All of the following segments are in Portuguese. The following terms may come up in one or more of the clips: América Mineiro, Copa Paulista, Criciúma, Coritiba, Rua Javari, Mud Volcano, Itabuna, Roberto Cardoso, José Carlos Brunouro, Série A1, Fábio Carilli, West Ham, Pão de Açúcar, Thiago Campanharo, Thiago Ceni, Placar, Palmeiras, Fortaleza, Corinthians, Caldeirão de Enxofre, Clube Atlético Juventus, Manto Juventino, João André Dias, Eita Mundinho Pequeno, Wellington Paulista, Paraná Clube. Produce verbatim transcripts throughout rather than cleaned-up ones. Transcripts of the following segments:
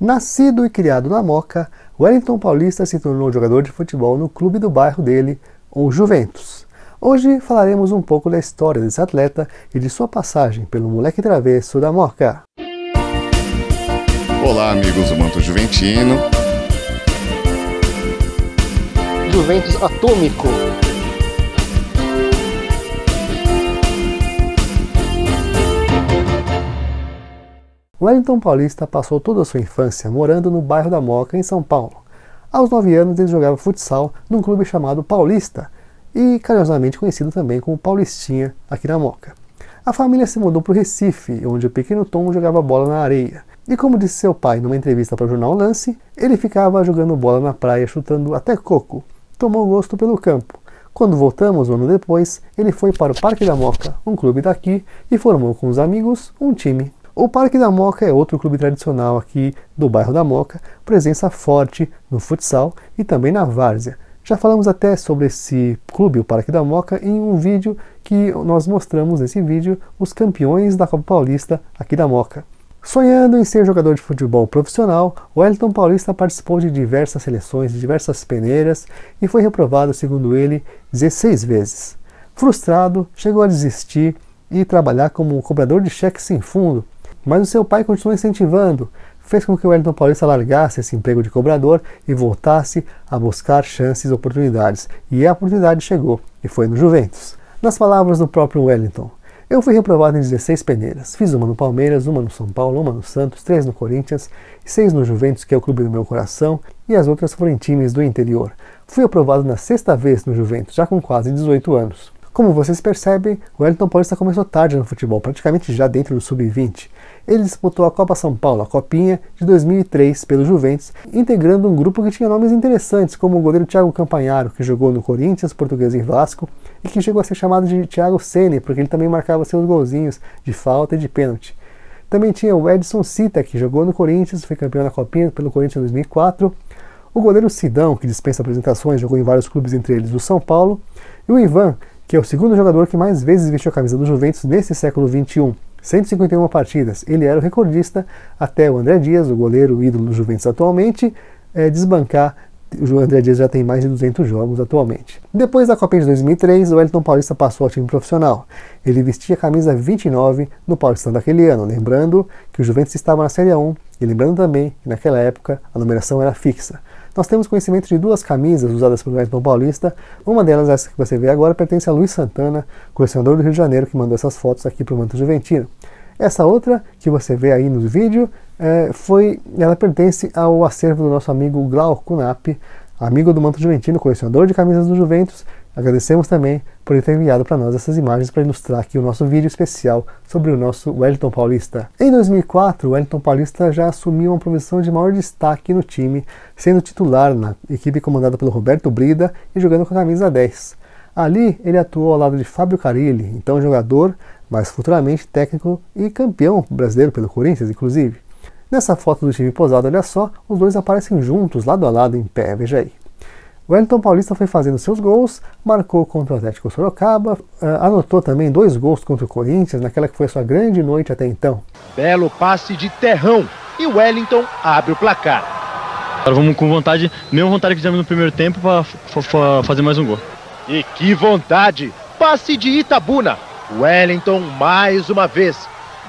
Nascido e criado na Mooca, Wellington Paulista se tornou jogador de futebol no clube do bairro dele, o Juventus. Hoje falaremos um pouco da história desse atleta e de sua passagem pelo Moleque Travesso da Mooca. Olá, amigos do Manto Juventino. Juventus Atômico. Wellington Paulista passou toda a sua infância morando no bairro da Mooca, em São Paulo. Aos nove anos ele jogava futsal num clube chamado Paulista, e carinhosamente conhecido também como Paulistinha aqui na Mooca. A família se mudou para o Recife, onde o pequeno Tom jogava bola na areia. E como disse seu pai numa entrevista para o jornal Lance, ele ficava jogando bola na praia, chutando até coco. Tomou gosto pelo campo. Quando voltamos, um ano depois, ele foi para o Parque da Mooca, um clube daqui, e formou com os amigos um time. O Parque da Mooca é outro clube tradicional aqui do bairro da Mooca, presença forte no futsal e também na várzea. Já falamos até sobre esse clube, o Parque da Mooca, em um vídeo que nós mostramos nesse vídeo os campeões da Copa Paulista aqui da Mooca. Sonhando em ser jogador de futebol profissional, Wellington Paulista participou de diversas seleções, de diversas peneiras e foi reprovado, segundo ele, dezesseis vezes. Frustrado, chegou a desistir e trabalhar como cobrador de cheque sem fundo, mas o seu pai continuou incentivando. Fez com que o Wellington Paulista largasse esse emprego de cobrador e voltasse a buscar chances e oportunidades. E a oportunidade chegou, e foi no Juventus. Nas palavras do próprio Wellington: eu fui reprovado em dezesseis peneiras. Fiz uma no Palmeiras, uma no São Paulo, uma no Santos, três no Corinthians, seis no Juventus, que é o clube do meu coração, e as outras foram em times do interior. Fui aprovado na sexta vez no Juventus, já com quase dezoito anos. Como vocês percebem, o Wellington Paulista começou tarde no futebol, praticamente já dentro do sub vinte. Ele disputou a Copa São Paulo, a Copinha, de dois mil e três pelo Juventus, integrando um grupo que tinha nomes interessantes, como o goleiro Thiago Campanharo, que jogou no Corinthians, Portuguesa e Vasco, e que chegou a ser chamado de Thiago Ceni, porque ele também marcava seus golzinhos de falta e de pênalti. Também tinha o Edson Cita, que jogou no Corinthians, foi campeão da Copinha pelo Corinthians em dois mil e quatro, o goleiro Sidão, que dispensa apresentações, jogou em vários clubes, entre eles o São Paulo, e o Ivan, que é o segundo jogador que mais vezes vestiu a camisa do Juventus nesse século vinte e um, cento e cinquenta e uma partidas. Ele era o recordista até o André Dias, o goleiro ídolo do Juventus atualmente, é, desbancar. O João André Dias já tem mais de duzentos jogos atualmente. Depois da Copinha de dois mil e três, o Wellington Paulista passou ao time profissional. Ele vestia a camisa vinte e nove no Paulistão daquele ano, lembrando que o Juventus estava na Série A um, e lembrando também que naquela época a numeração era fixa. Nós temos conhecimento de duas camisas usadas pelo Wellington Paulista. Uma delas, essa que você vê agora, pertence a Luiz Santana, colecionador do Rio de Janeiro, que mandou essas fotos aqui para o Manto Juventino. Essa outra, que você vê aí no vídeo, é, foi, ela pertence ao acervo do nosso amigo Glau Kunap, amigo do Manto Juventino, colecionador de camisas do Juventus. Agradecemos também por ele ter enviado para nós essas imagens para ilustrar aqui o nosso vídeo especial sobre o nosso Wellington Paulista. Em dois mil e quatro, o Wellington Paulista já assumiu uma posição de maior destaque no time, sendo titular na equipe comandada pelo Roberto Brida e jogando com a camisa dez. Ali, ele atuou ao lado de Fábio Carilli, então jogador, mas futuramente técnico e campeão brasileiro pelo Corinthians, inclusive. Nessa foto do time posado, olha só, os dois aparecem juntos, lado a lado, em pé, veja aí. O Wellington Paulista foi fazendo seus gols, marcou contra o Atlético Sorocaba, anotou também dois gols contra o Corinthians, naquela que foi sua grande noite até então. Belo passe de Terrão, e o Wellington abre o placar. Agora vamos com vontade, mesmo vontade que fizemos no primeiro tempo, para fazer mais um gol. E que vontade! Passe de Itabuna. Wellington mais uma vez.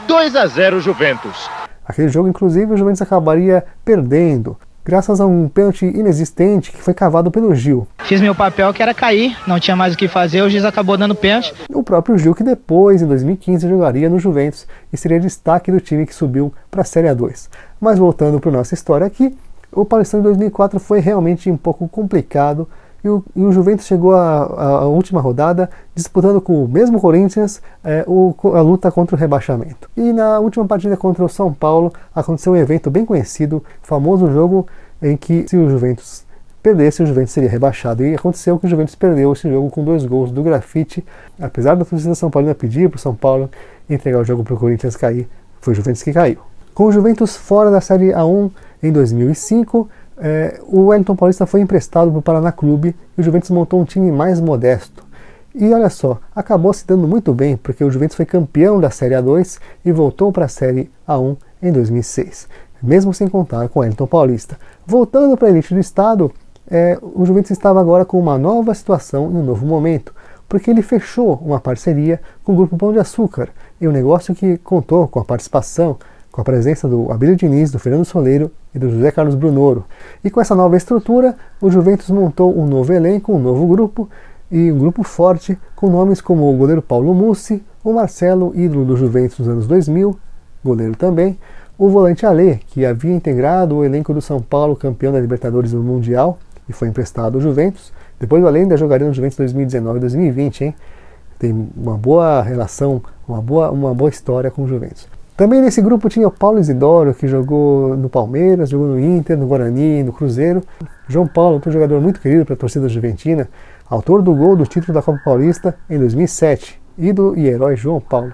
dois a zero Juventus. Aquele jogo, inclusive, o Juventus acabaria perdendo, graças a um pênalti inexistente que foi cavado pelo Gil. Fiz meu papel, que era cair, não tinha mais o que fazer, o Gil acabou dando pênalti. O próprio Gil, que depois, em dois mil e quinze, jogaria no Juventus e seria destaque do time que subiu para a Série A dois. Mas voltando para nossa história aqui, o Paulistão de dois mil e quatro foi realmente um pouco complicado, E o, e o Juventus chegou à última rodada disputando com o mesmo Corinthians é, o, a luta contra o rebaixamento. E na última partida contra o São Paulo aconteceu um evento bem conhecido, famoso jogo em que, se o Juventus perdesse, o Juventus seria rebaixado. E aconteceu que o Juventus perdeu esse jogo com dois gols do Grafite. Apesar da torcida São Paulina pedir para o São Paulo entregar o jogo para o Corinthians cair, foi o Juventus que caiu. Com o Juventus fora da Série A um em dois mil e cinco, É, o Wellington Paulista foi emprestado para o Paraná Clube e o Juventus montou um time mais modesto. E olha só, acabou se dando muito bem, porque o Juventus foi campeão da Série A dois e voltou para a Série A um em dois mil e seis. mesmo sem contar com o Wellington Paulista. Voltando para a elite do estado, é, o Juventus estava agora com uma nova situação e um novo momento, porque ele fechou uma parceria com o Grupo Pão de Açúcar, e um negócio que contou com a participação, com a presença do Abílio Diniz, do Fernando Soleiro e do José Carlos Brunouro. E com essa nova estrutura, o Juventus montou um novo elenco, um novo grupo, e um grupo forte, com nomes como o goleiro Paulo Mussi, o Marcelo, ídolo do Juventus dos anos dois mil, goleiro também, o volante Alê, que havia integrado o elenco do São Paulo, campeão da Libertadores do Mundial, e foi emprestado ao Juventus. Depois o Alê ainda jogaria no Juventus dois mil e dezenove e dois mil e vinte, hein? Tem uma boa relação, uma boa, uma boa história com o Juventus. Também nesse grupo tinha o Paulo Isidoro, que jogou no Palmeiras, jogou no Inter, no Guarani, no Cruzeiro. João Paulo, outro jogador muito querido para a torcida juventina, autor do gol do título da Copa Paulista em dois mil e sete, ídolo e herói João Paulo.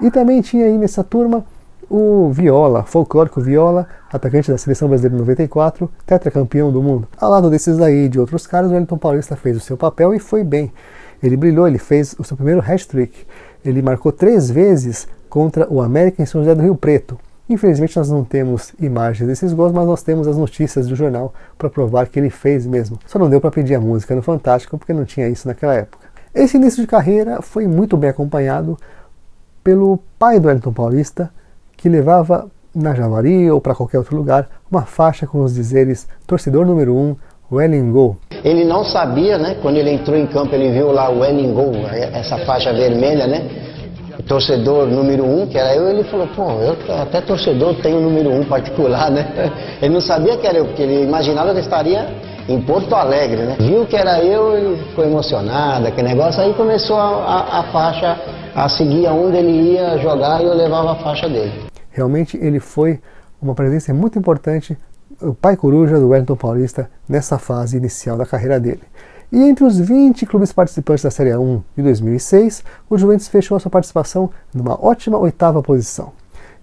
E também tinha aí nessa turma o Viola, folclórico Viola, atacante da Seleção Brasileira noventa e quatro, tetracampeão do mundo. Ao lado desses aí e de outros caras, o Wellington Paulista fez o seu papel e foi bem. Ele brilhou, ele fez o seu primeiro hat-trick. Ele marcou três vezes contra o América em São José do Rio Preto. Infelizmente nós não temos imagens desses gols, mas nós temos as notícias do jornal para provar que ele fez mesmo. Só não deu para pedir a música no Fantástico, porque não tinha isso naquela época. Esse início de carreira foi muito bem acompanhado pelo pai do Wellington Paulista, que levava na Javari ou para qualquer outro lugar uma faixa com os dizeres torcedor número um, Wellington Gol. Ele não sabia, né? Quando ele entrou em campo, ele viu lá o Wellington Gol, essa faixa vermelha, né? Torcedor número um, que era eu, ele falou, pô, eu até torcedor tenho o número um particular, né? Ele não sabia que era eu, porque ele imaginava que eu estaria em Porto Alegre, né? Viu que era eu, ele ficou emocionado, aquele negócio, aí começou a, a, a faixa a seguir aonde ele ia jogar e eu levava a faixa dele. Realmente ele foi uma presença muito importante, o pai coruja do Wellington Paulista nessa fase inicial da carreira dele. E entre os vinte clubes participantes da Série A um de dois mil e seis, o Juventus fechou a sua participação numa ótima oitava posição.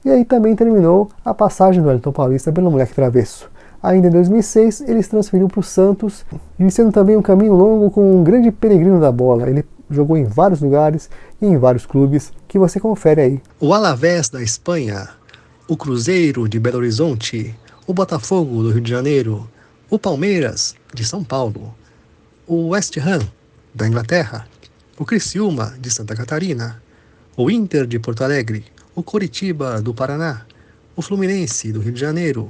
E aí também terminou a passagem do Wellington Paulista pelo Moleque Travesso. Ainda em dois mil e seis, ele se transferiu para o Santos, iniciando também um caminho longo com um grande peregrino da bola. Ele jogou em vários lugares e em vários clubes, que você confere aí. O Alavés da Espanha, o Cruzeiro de Belo Horizonte, o Botafogo do Rio de Janeiro, o Palmeiras de São Paulo, o West Ham, da Inglaterra, o Criciúma, de Santa Catarina, o Inter de Porto Alegre, o Coritiba, do Paraná, o Fluminense, do Rio de Janeiro,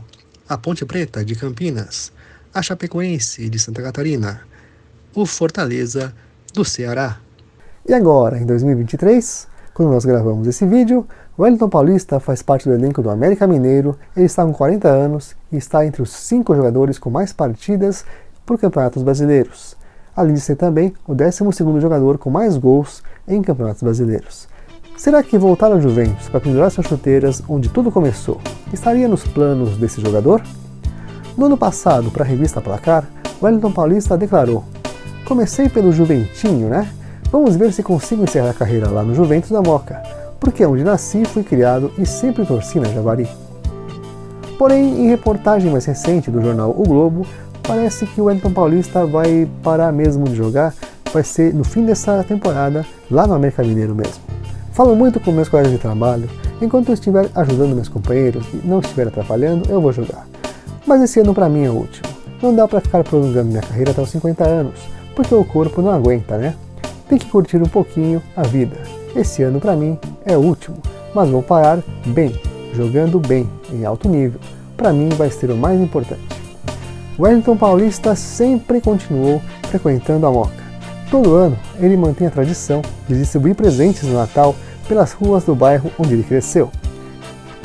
a Ponte Preta, de Campinas, a Chapecoense, de Santa Catarina, o Fortaleza, do Ceará. E agora, em dois mil e vinte e três, quando nós gravamos esse vídeo, o Wellington Paulista faz parte do elenco do América Mineiro, ele está com quarenta anos e está entre os cinco jogadores com mais partidas por campeonatos brasileiros. Além de ser também o décimo segundo jogador com mais gols em campeonatos brasileiros. Será que voltar ao Juventus para pendurar suas chuteiras onde tudo começou estaria nos planos desse jogador? No ano passado, para a revista Placar, Wellington Paulista declarou: comecei pelo Juventinho, né? Vamos ver se consigo encerrar a carreira lá no Juventus da Mooca, porque é onde nasci, fui criado e sempre torci na Javari. Porém, em reportagem mais recente do jornal O Globo, parece que o Wellington Paulista vai parar mesmo de jogar, vai ser no fim dessa temporada, lá no América Mineiro mesmo. Falo muito com meus colegas de trabalho, enquanto eu estiver ajudando meus companheiros e não estiver atrapalhando, eu vou jogar. Mas esse ano pra mim é o último. Não dá pra ficar prolongando minha carreira até os cinquenta anos, porque o corpo não aguenta, né? Tem que curtir um pouquinho a vida. Esse ano pra mim é o último, mas vou parar bem, jogando bem, em alto nível. Pra mim vai ser o mais importante. Wellington Paulista sempre continuou frequentando a Mooca. Todo ano, ele mantém a tradição de distribuir presentes no Natal pelas ruas do bairro onde ele cresceu.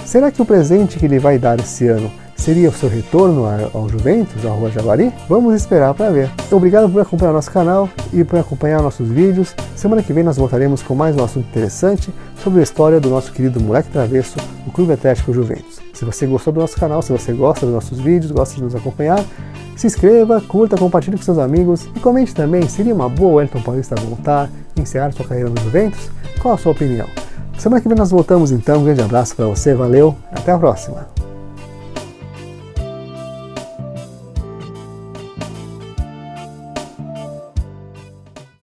Será que o presente que ele vai dar esse ano seria o seu retorno ao Juventus, à Rua Javari? Vamos esperar para ver. Obrigado por acompanhar nosso canal e por acompanhar nossos vídeos. Semana que vem nós voltaremos com mais um assunto interessante sobre a história do nosso querido Moleque Travesso, o Clube Atlético Juventus. Se você gostou do nosso canal, se você gosta dos nossos vídeos, gosta de nos acompanhar, se inscreva, curta, compartilhe com seus amigos e comente também, seria uma boa o Wellington Paulista voltar, encerrar sua carreira no Juventus? Qual a sua opinião? Semana que vem nós voltamos então, um grande abraço para você, valeu, até a próxima!